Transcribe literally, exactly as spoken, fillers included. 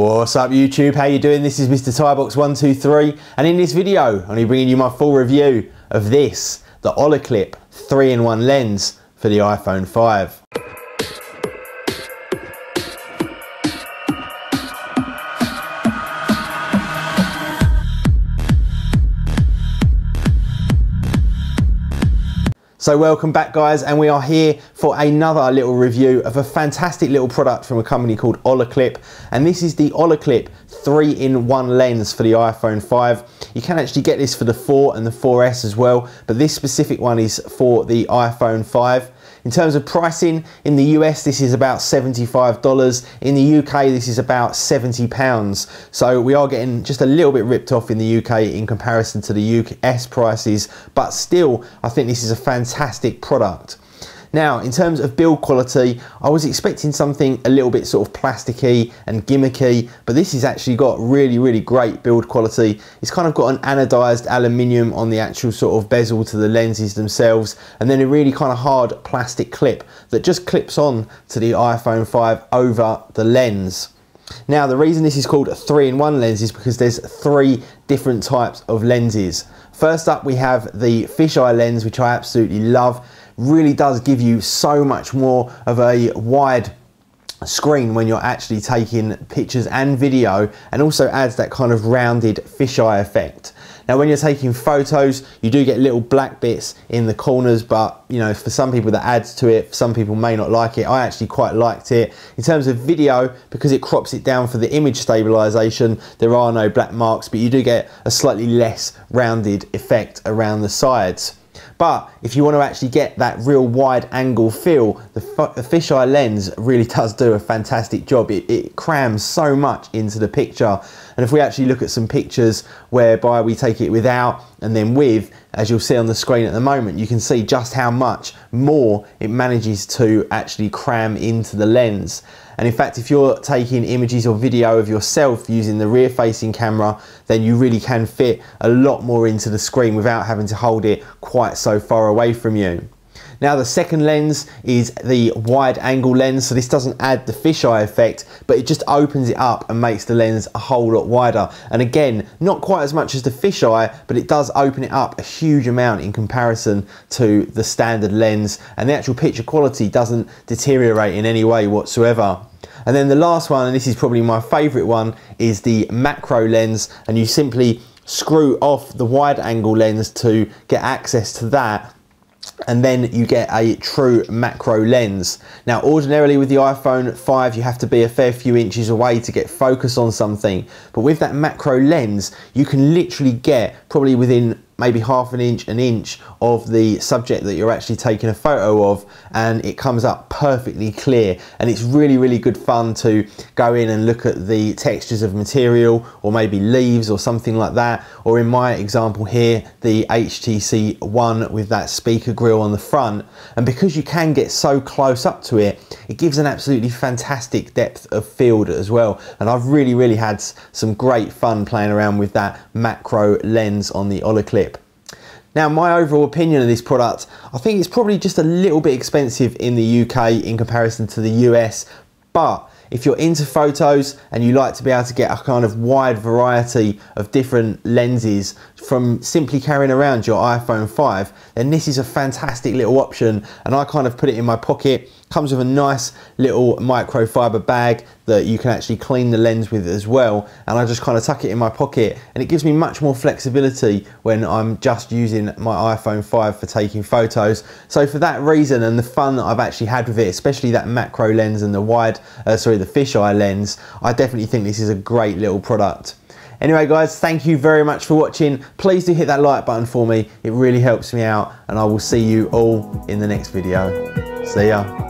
What's up YouTube, how you doing? This is Mister ThaiBox one two three and in this video I'm going to be bringing you my full review of this, the OlloClip three in one lens for the iPhone five. So welcome back guys, and we are here for another little review of a fantastic little product from a company called OlloClip, and this is the OlloClip three in one lens for the iPhone five. You can actually get this for the four and the four S as well, but this specific one is for the iPhone five. In terms of pricing, in the U S this is about seventy-five dollars, in the U K this is about seventy pounds, so we are getting just a little bit ripped off in the U K in comparison to the U S prices, but still I think this is a fantastic product. Now, in terms of build quality, I was expecting something a little bit sort of plasticky and gimmicky, but this has actually got really, really great build quality. It's kind of got an anodized aluminium on the actual sort of bezel to the lenses themselves, and then a really kind of hard plastic clip that just clips on to the iPhone five over the lens. Now, the reason this is called a three in one lens is because there's three different types of lenses. First up, we have the fisheye lens, which I absolutely love. Really does give you so much more of a wide screen when you're actually taking pictures and video, and also adds that kind of rounded fisheye effect. Now, when you're taking photos, you do get little black bits in the corners, but you know, for some people that adds to it, some people may not like it. I actually quite liked it. In terms of video, because it crops it down for the image stabilization, there are no black marks, but you do get a slightly less rounded effect around the sides. But if you want to actually get that real wide angle feel, the, the fisheye lens really does do a fantastic job. It, it crams so much into the picture. And if we actually look at some pictures whereby we take it without and then with, as you'll see on the screen at the moment, you can see just how much more it manages to actually cram into the lens. And in fact, if you're taking images or video of yourself using the rear facing camera, then you really can fit a lot more into the screen without having to hold it quite so far away from you. Now, the second lens is the wide angle lens, so this doesn't add the fisheye effect, but it just opens it up and makes the lens a whole lot wider. And again, not quite as much as the fisheye, but it does open it up a huge amount in comparison to the standard lens, and the actual picture quality doesn't deteriorate in any way whatsoever. And then the last one, and this is probably my favorite one, is the macro lens, and you simply screw off the wide angle lens to get access to that, and then you get a true macro lens. Now, ordinarily with the iPhone five, you have to be a fair few inches away to get focus on something. But with that macro lens, you can literally get probably within maybe half an inch, an inch of the subject that you're actually taking a photo of, and it comes up perfectly clear. And it's really, really good fun to go in and look at the textures of material, or maybe leaves or something like that. Or in my example here, the H T C One with that speaker grille on the front. And because you can get so close up to it, it gives an absolutely fantastic depth of field as well. And I've really, really had some great fun playing around with that macro lens on the OlloClip. Now, my overall opinion of this product, I think it's probably just a little bit expensive in the U K in comparison to the U S, but if you're into photos and you like to be able to get a kind of wide variety of different lenses from simply carrying around your iPhone five, then this is a fantastic little option, and I kind of put it in my pocket. Comes with a nice little microfiber bag that you can actually clean the lens with as well, and I just kind of tuck it in my pocket, and it gives me much more flexibility when I'm just using my iPhone five for taking photos. So for that reason, and the fun that I've actually had with it, especially that macro lens and the wide uh, sorry the fisheye lens, I definitely think this is a great little product. Anyway guys, thank you very much for watching. Please do hit that like button for me, it really helps me out, and I will see you all in the next video. See ya.